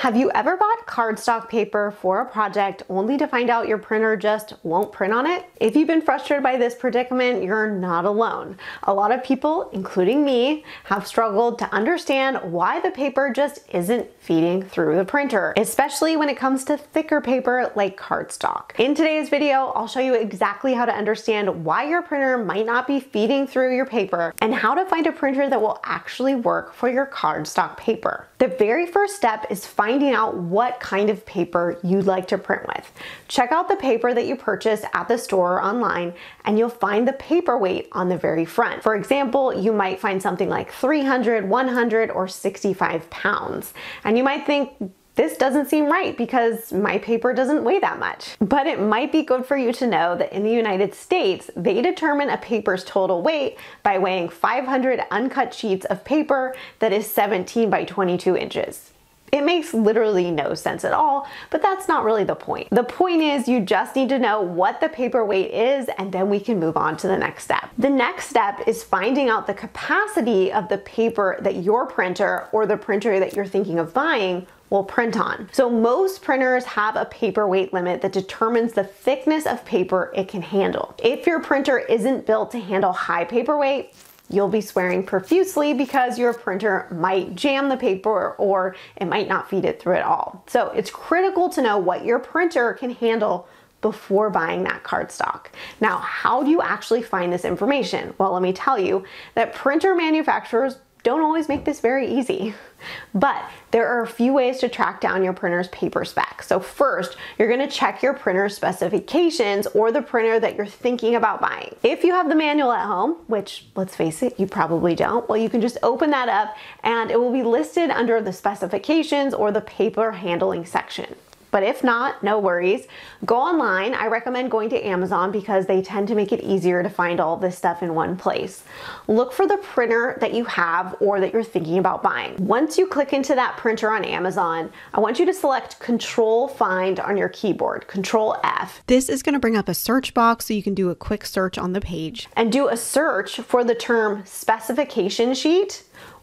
Have you ever bought cardstock paper for a project only to find out your printer just won't print on it? If you've been frustrated by this predicament, you're not alone. A lot of people, including me, have struggled to understand why the paper just isn't feeding through the printer, especially when it comes to thicker paper like cardstock. In today's video, I'll show you exactly how to understand why your printer might not be feeding through your paper and how to find a printer that will actually work for your cardstock paper. The very first step is finding out what kind of paper you'd like to print with. Check out the paper that you purchased at the store or online, and you'll find the paper weight on the very front. For example, you might find something like 300, 100, or 65 pounds. And you might think, this doesn't seem right because my paper doesn't weigh that much. But it might be good for you to know that in the United States, they determine a paper's total weight by weighing 500 uncut sheets of paper that is 17 by 22 inches. It makes literally no sense at all, but that's not really the point. The point is you just need to know what the paper weight is, and then we can move on to the next step. The next step is finding out the capacity of the paper that your printer or the printer that you're thinking of buying will print on. So most printers have a paper weight limit that determines the thickness of paper it can handle. If your printer isn't built to handle high paper weight, you'll be sweating profusely because your printer might jam the paper or it might not feed it through at all. So it's critical to know what your printer can handle before buying that cardstock. Now, how do you actually find this information? Well, let me tell you that printer manufacturers don't always make this very easy. But there are a few ways to track down your printer's paper spec. So first, you're going to check your printer's specifications or the printer that you're thinking about buying. If you have the manual at home, which let's face it, you probably don't, well, you can just open that up and it will be listed under the specifications or the paper handling section. But if not, no worries. Go online. I recommend going to Amazon because they tend to make it easier to find all this stuff in one place. Look for the printer that you have or that you're thinking about buying. Once you click into that printer on Amazon, I want you to select Control Find on your keyboard, Control F. This is going to bring up a search box so you can do a quick search on the page. And do a search for the term specification sheet.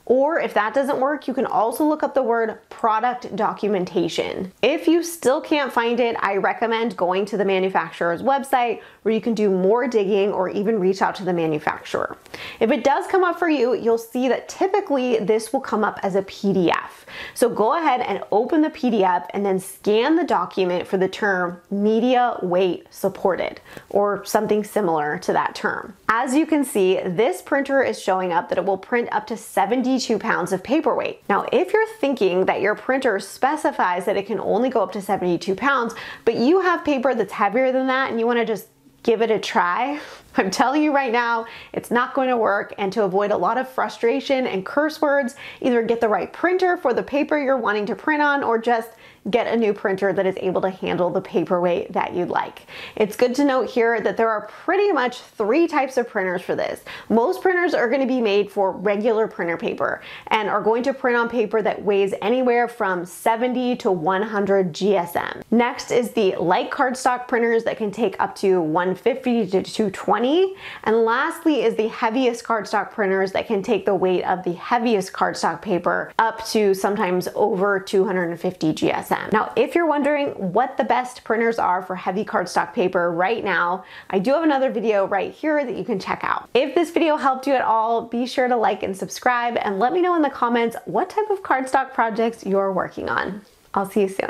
Or if that doesn't work, you can also look up the word product documentation. If you still can't find it, I recommend going to the manufacturer's website where you can do more digging or even reach out to the manufacturer. If it does come up for you, you'll see that typically this will come up as a PDF. So go ahead and open the PDF and then scan the document for the term media weight supported or something similar to that term. As you can see, this printer is showing up that it will print up to 72 pounds of paperweight. Now, if you're thinking that your printer specifies that it can only go up to 72 pounds, but you have paper that's heavier than that and you want to just give it a try, I'm telling you right now, it's not going to work. And to avoid a lot of frustration and curse words, either get the right printer for the paper you're wanting to print on or just get a new printer that is able to handle the paperweight that you'd like. It's good to note here that there are pretty much three types of printers for this. Most printers are going to be made for regular printer paper and are going to print on paper that weighs anywhere from 70 to 100 GSM. Next is the light cardstock printers that can take up to 150 to 220. And lastly is the heaviest cardstock printers that can take the weight of the heaviest cardstock paper up to sometimes over 250 GSM. Now, if you're wondering what the best printers are for heavy cardstock paper right now, I do have another video right here that you can check out. If this video helped you at all, be sure to like and subscribe and let me know in the comments what type of cardstock projects you're working on. I'll see you soon.